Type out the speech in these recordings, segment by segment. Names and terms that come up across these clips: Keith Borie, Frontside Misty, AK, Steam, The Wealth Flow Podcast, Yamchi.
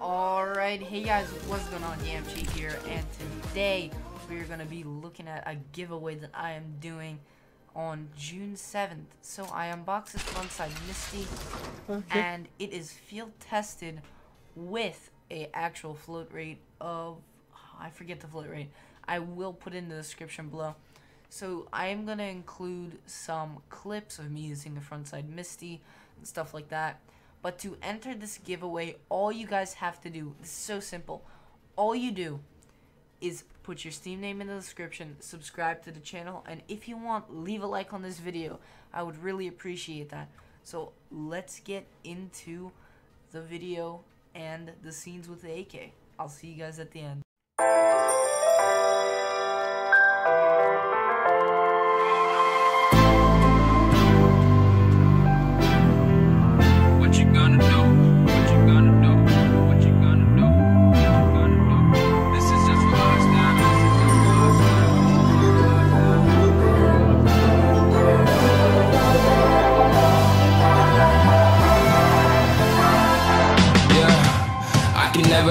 Alright, hey guys, what's going on? Yamchi here, and today we're going to be looking at a giveaway that I am doing on June 7th. So I unboxed this Frontside Misty, and it is field tested with a actual float rate of, I forget the float rate, I will put it in the description below. So I am going to include some clips of me using the Frontside Misty and stuff like that. But to enter this giveaway, all you guys have to do, this is so simple, all you do is put your Steam name in the description, subscribe to the channel, and if you want, leave a like on this video. I would really appreciate that. So let's get into the video and the scenes with the AK. I'll see you guys at the end. Never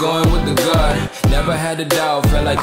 Going with the gut, never had a doubt, felt like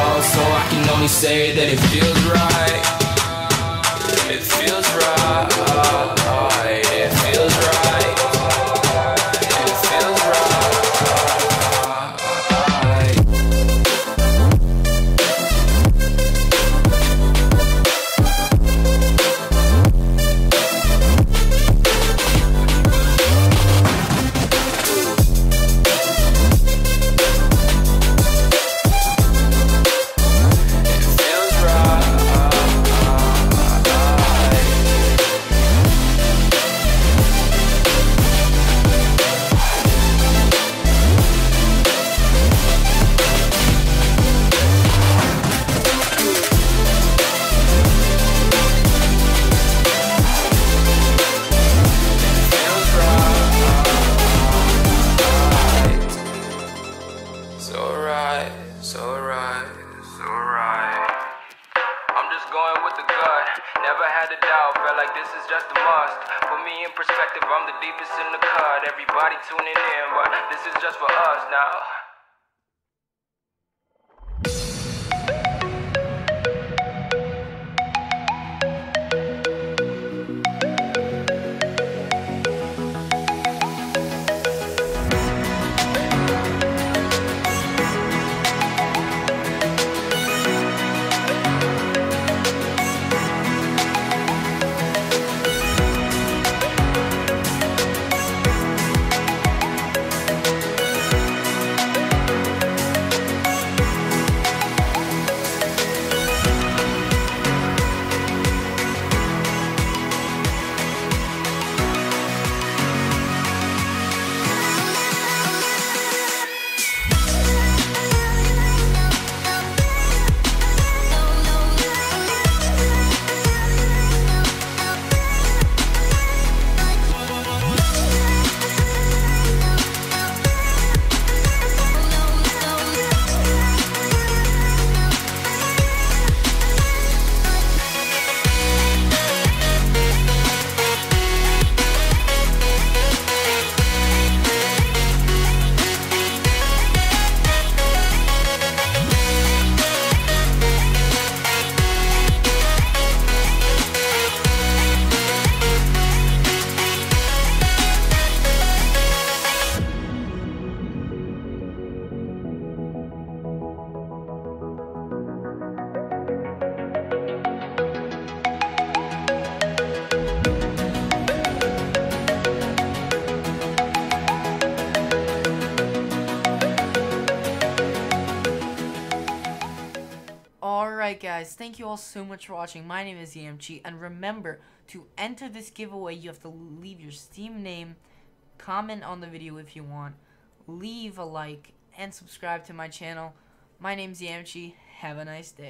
so I can only say that it feels right. It feels right, it feels right, it feels right. Never had a doubt, felt like this is just a must. Put me in perspective, I'm the deepest in the cut. Everybody tuning in, but this is just for us now. guys, thank you all so much for watching. My name is Yamchi, and remember, to enter this giveaway, you have to leave your Steam name, comment on the video if you want, leave a like, and subscribe to my channel. My name's Yamchi. Have a nice day.